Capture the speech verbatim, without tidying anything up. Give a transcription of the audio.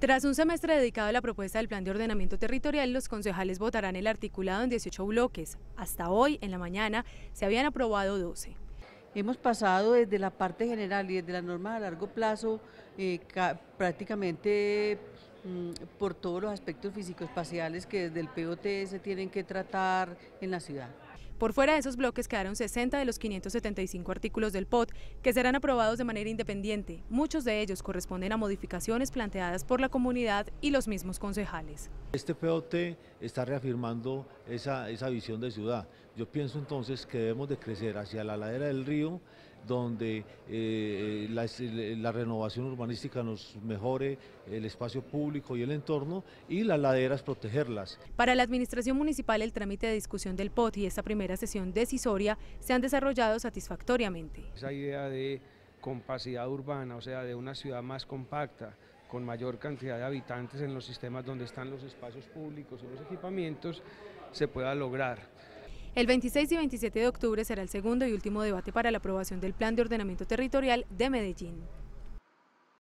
Tras un semestre dedicado a la propuesta del Plan de Ordenamiento Territorial, los concejales votarán el articulado en dieciocho bloques. Hasta hoy, en la mañana, se habían aprobado doce. Hemos pasado desde la parte general y desde la norma a largo plazo eh, prácticamente mm, por todos los aspectos físico-espaciales que desde el P O T se tienen que tratar en la ciudad. Por fuera de esos bloques quedaron sesenta de los quinientos setenta y cinco artículos del P O T que serán aprobados de manera independiente. Muchos de ellos corresponden a modificaciones planteadas por la comunidad y los mismos concejales. Este P O T está reafirmando esa, esa visión de ciudad. Yo pienso entonces que debemos de crecer hacia la ladera del río, donde eh, la, la renovación urbanística nos mejore el espacio público y el entorno, y las laderas protegerlas. Para la administración municipal, el trámite de discusión del P O T y esta primera sesión decisoria se han desarrollado satisfactoriamente. Esa idea de compacidad urbana, o sea, de una ciudad más compacta, con mayor cantidad de habitantes en los sistemas donde están los espacios públicos y los equipamientos, se pueda lograr. El veintiséis y veintisiete de octubre será el segundo y último debate para la aprobación del Plan de Ordenamiento Territorial de Medellín.